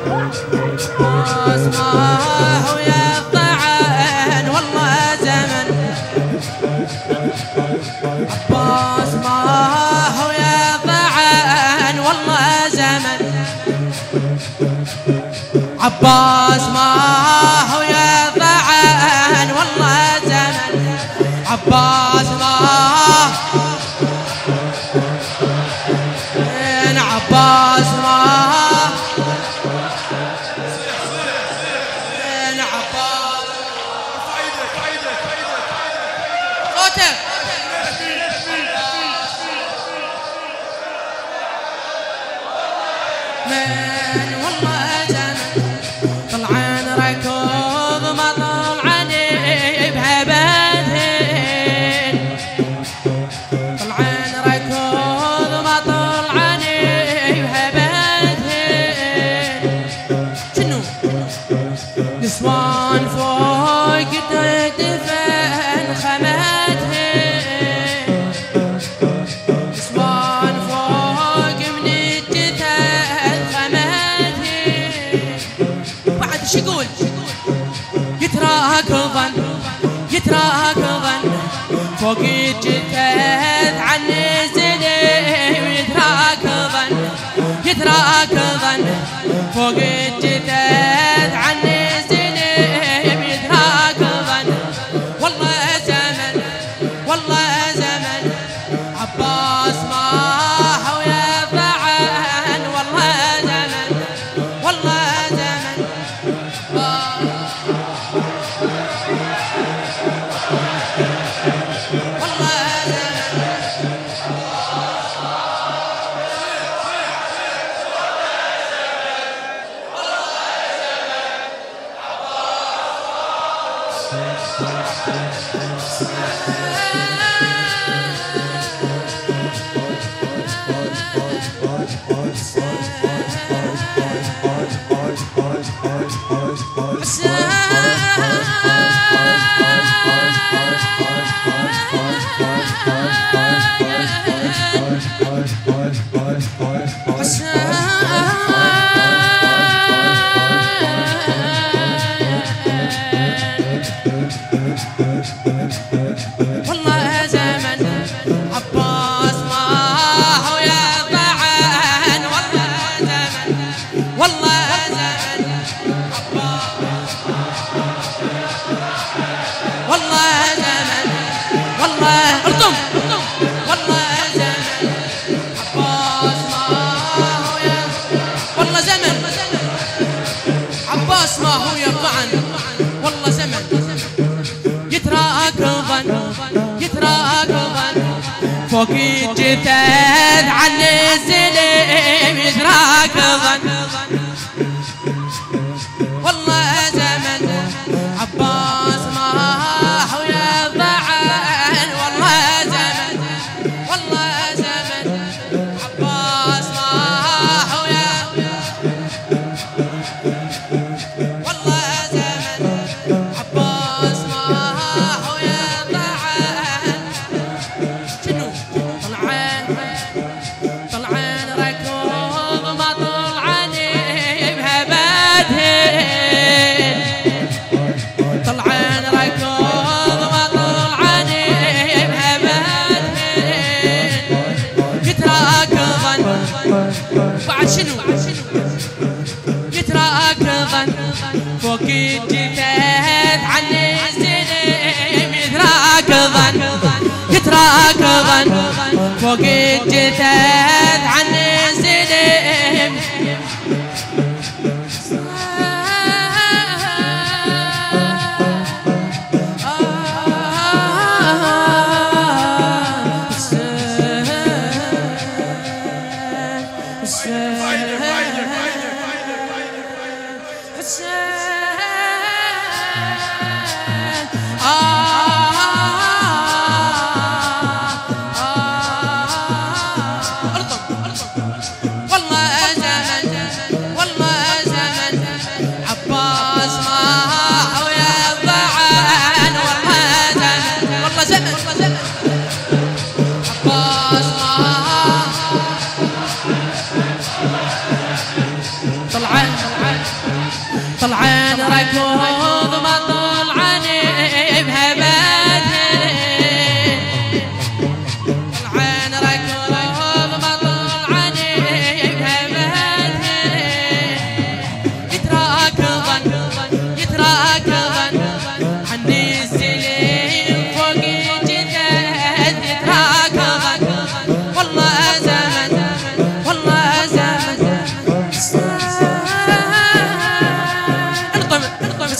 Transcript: مصباح ويا الطعن والله زمن مصباح ويا الطعن والله زمن عباس ما هو يا طعن والله زمن عباس ما إن عباس ما إن عباس صوتك من والله نسوان فوق تدفن خماتهن نسوان فوق من الجثث خماتهن بعد شو يقول؟ يتراكضن فوق الجثث عن الزلي ويتراكضن فوق الجثث عن فوق الجثث عن الزلم يتراكضن والله زمن عباس ماح ويا الطعن والله زمن عباس ماح ويا والله زمن عباس ماح ويا فوق الجثث عن الزلم يتراكضن فوق الجثث عن الزلم